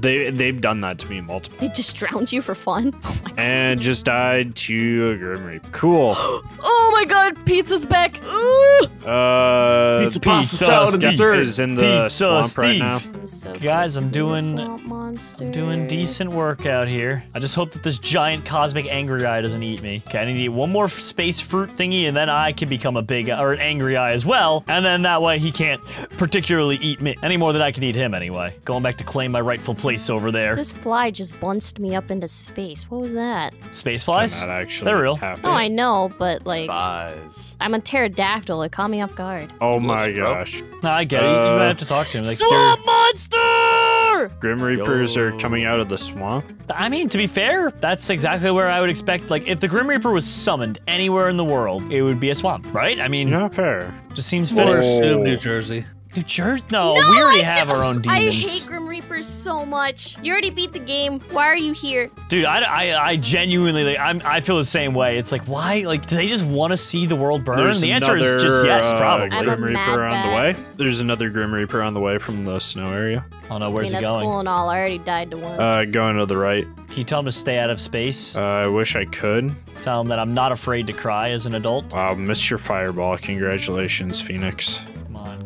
They they've done that to me multiple. They just drowned you for fun. Oh my god. And just died to a Grim Reaper. Cool. Oh my god, pizza's back. Ooh. Uh, pizza, pasta, salad, and dessert is in the swamp Steve. right now. I'm so guys, I'm doing I'm doing decent work out here. I just hope that this giant cosmic angry guy doesn't eat me. Okay. I need to eat one more space fruit thingy, and then I can become a big or an angry eye as well. And then that way he can't particularly eat me any more than I can eat him anyway. Going back to claim my rightful place over there. This fly just bunched me up into space. What was that? Space flies? They're not actually. They're real. Happy. No, I know, but like. Flies. I'm a pterodactyl. It caught me off guard. Oh my gosh. No, I get uh, it. You might have to talk to him. Like, swamp they're... monster! Grim Reapers Yo. are coming out of the swamp. I mean, to be fair, that's exactly where I would expect. Like, if the Grim Reaper was summoned anywhere in the world, it would be a swamp, right? I mean, not fair. Just seems fitting. Or New Jersey. New Jersey? No, no, we already have our own demons. I hate Grim Reapers so much. You already beat the game. Why are you here? Dude, I, I, I genuinely, like, I'm, I feel the same way. It's like, why? Like, do they just want to see the world burn? There's the answer another, is just yes, probably. Uh, Grim Reaper on the way. There's another Grim Reaper on the way from the snow area. Oh no, where's I mean, he that's going? That's cool and all. I already died to one. Uh, going to the right. Can you tell him to stay out of space? Uh, I wish I could. Tell him that I'm not afraid to cry as an adult. Wow, missed your fireball. Congratulations, Phoenix.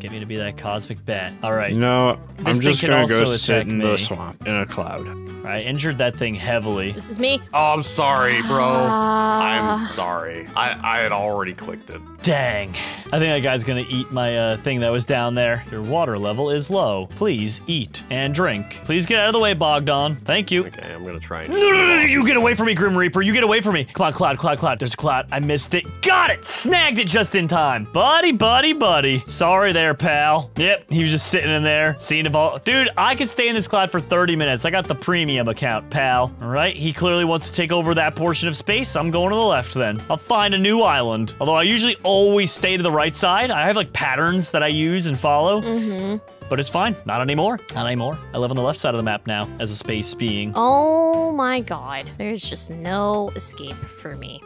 Get me to be that cosmic bat. All right. No, this I'm just gonna go sit in me. the swamp in a cloud. I injured that thing heavily. This is me. Oh, I'm sorry, bro. I'm sorry. I I had already clicked it. Dang. I think that guy's gonna eat my uh, thing that was down there. Your water level is low. Please eat and drink. Please get out of the way, Bogdan. Thank you. Okay, I'm gonna try. And no, no, no, no! You get away from me, Grim Reaper. You get away from me. Come on, cloud, cloud, cloud. There's a cloud. I missed it. Got it. Snagged it just in time, buddy, buddy, buddy. Sorry there. there, pal. Yep, he was just sitting in there, seeing if all- Dude, I could stay in this cloud for thirty minutes. I got the premium account, pal. All right, he clearly wants to take over that portion of space. I'm going to the left then. I'll find a new island. Although I usually always stay to the right side. I have like patterns that I use and follow. Mm-hmm. But it's fine. Not anymore. Not anymore. I live on the left side of the map now as a space being. Oh my god. There's just no escape for me.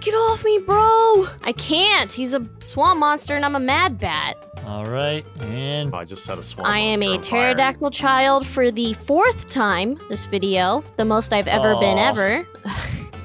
Get off me, bro! I can't! He's a swamp monster and I'm a mad bat. Alright, and... I just set a swamp I am a pterodactyl child for the fourth time this video. The most I've ever oh. been ever.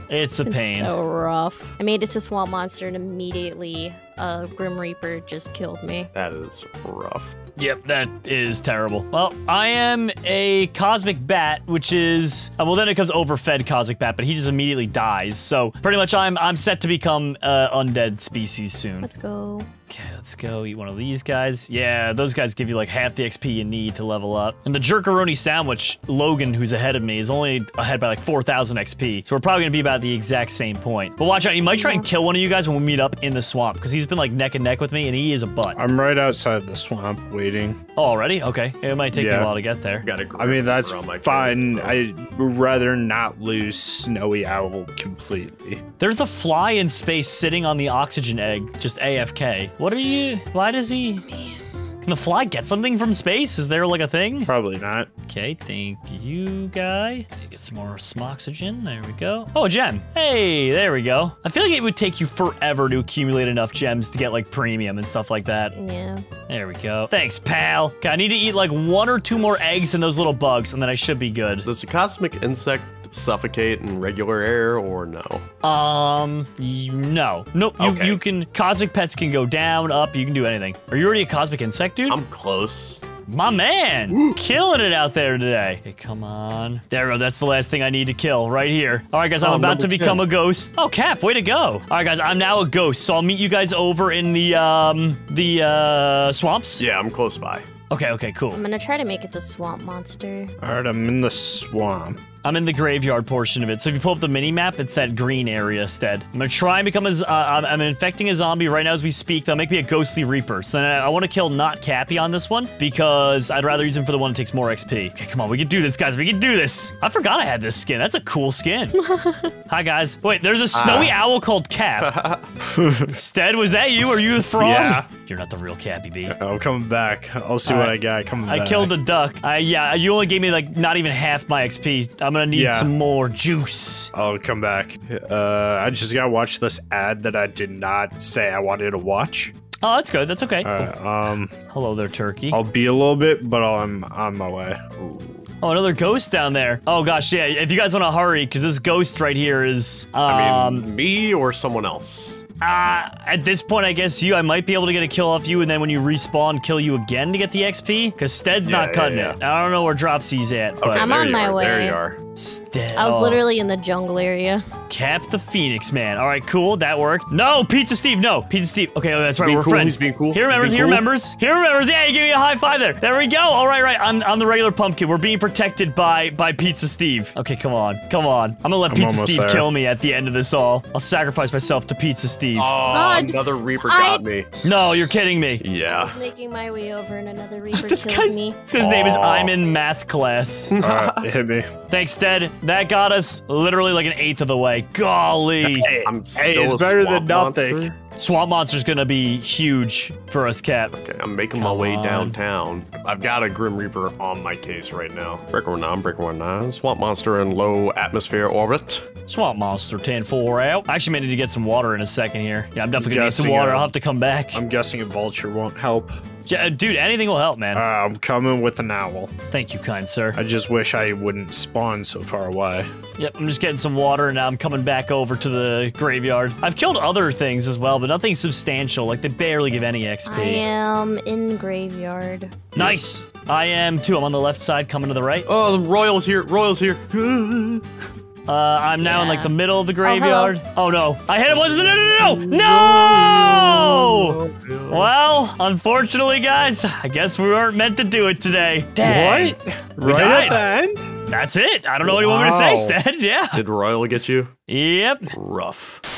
It's a pain. It's so rough. I made it to swamp monster and immediately uh, Grim Reaper just killed me. That is rough. Yep, that is terrible. Well, I am a cosmic bat, which is... Uh, well, then it comes overfed cosmic bat, but he just immediately dies. So pretty much I'm I'm set to become uh, undead species soon. Let's go. Okay, let's go eat one of these guys. Yeah, those guys give you like half the X P you need to level up. And the Jerkaroni Sandwich, Logan, who's ahead of me, is only ahead by like four thousand X P. So we're probably going to be about the exact same point. But watch out, he might try and kill one of you guys when we meet up in the swamp, because he's been like neck and neck with me, and he is a butt. I'm right outside the swamp waiting. Oh, already? Okay. It might take yeah. me a while to get there. Gotta I mean, that's fine. I'd rather not lose Snowy Owl completely. There's a fly in space sitting on the oxygen egg, just A F K. What are you? Why does he? Can the fly get something from space? Is there like a thing? Probably not. Okay, thank you, guy. Get some more smoxygen. There we go. Oh, a gem. Hey, there we go. I feel like it would take you forever to accumulate enough gems to get like premium and stuff like that. Yeah. There we go. Thanks, pal. Okay, I need to eat like one or two more eggs and those little bugs, and then I should be good. Does the cosmic insect suffocate in regular air or no? Um, no. Nope, you, okay. you can, cosmic pets can go down, up, you can do anything. Are you already a cosmic insect, dude? I'm close. My man, killing it out there today. Okay, come on. There we go, that's the last thing I need to kill, right here. All right, guys, I'm oh, about to become ten. a ghost. Oh, Cap, way to go. All right, guys, I'm now a ghost, so I'll meet you guys over in the, um, the, uh, swamps. Yeah, I'm close by. Okay, okay, cool. I'm gonna try to make it the swamp monster. All right, I'm in the swamp. I'm in the graveyard portion of it. So if you pull up the mini-map, it's that green area, Stead. I'm gonna try and become a... Uh, I'm, I'm infecting a zombie right now as we speak. They'll make me a ghostly reaper. So then I, I want to kill not Cappy on this one, because I'd rather use him for the one that takes more X P. Okay, come on, we can do this, guys. We can do this. I forgot I had this skin. That's a cool skin. Hi, guys. Wait, there's a snowy uh. owl called Cap. Stead, was that you? Are you a frog? Yeah. You're not the real Cappy, B. I'll come back. I'll see All what right. I got. Come back. I killed a duck. I, yeah, you only gave me, like, not even half my X P. I'm gonna need yeah. some more juice. I'll come back. Uh, I just gotta watch this ad that I did not say I wanted to watch. Oh, that's good. That's okay. Right, cool. Um, hello there, turkey. I'll be a little bit, but I'm on my way. Ooh. Oh, another ghost down there. Oh gosh, yeah. If you guys want to hurry, because this ghost right here is. Um, I mean, me or someone else. Uh, at this point, I guess you, I might be able to get a kill off you, and then when you respawn, kill you again to get the X P, because Stead's yeah, not cutting yeah, yeah. it. I don't know where Dropsy's at, but... Okay, I'm on my are. way. There you are. Stead. I was literally in the jungle area. Cap the Phoenix, man. All right, cool. That worked. No, Pizza Steve, no. Pizza Steve. Okay, oh, that's right. Being We're cool. friends. He's being cool. He remembers, he cool. remembers. He remembers. Yeah, he gave me a high five there. There we go. All right, right. I'm, I'm the regular pumpkin. We're being protected by, by Pizza Steve. Okay, come on. Come on. I'm gonna let I'm Pizza Steve there. kill me at the end of this all. I'll sacrifice myself to Pizza Steve. Oh, uh, another Reaper I... got me. No, you're kidding me. Yeah. I was making my way over and another Reaper this killed me. His oh. name is I'm in math class. All right, hit me. Thanks, Stead. That got us literally like an eighth of the way. Golly. Hey, I'm still hey it's a better than nothing. Monster. Swamp monster's gonna be huge for us, Cap. Okay, I'm making Come my way on. downtown. I've got a Grim Reaper on my case right now. Breaker one nine, breaker one nine. Swamp monster in low atmosphere orbit. Swamp monster ten four out. I actually may need to get some water in a second here. Yeah, I'm definitely I'm gonna need some water. A, I'll have to come back. I'm guessing a vulture won't help. Yeah, dude, anything will help, man. Uh, I'm coming with an owl. Thank you, kind sir. I just wish I wouldn't spawn so far away. Yep, I'm just getting some water, and now I'm coming back over to the graveyard. I've killed other things as well, but nothing substantial. Like, they barely give any X P. I am in graveyard. Nice. I am, too. I'm on the left side, coming to the right. Oh, the Royal's here. Royal's here. Uh, I'm now yeah. in, like, the middle of the graveyard. Oh, oh no. I hit him once. No, no, no, no! No! no! Well, unfortunately, guys, I guess we weren't meant to do it today. Dang. What? We right died. at the end? That's it. I don't know wow. what you want me to say, Stead. Yeah. Did Royal get you? Yep. Rough.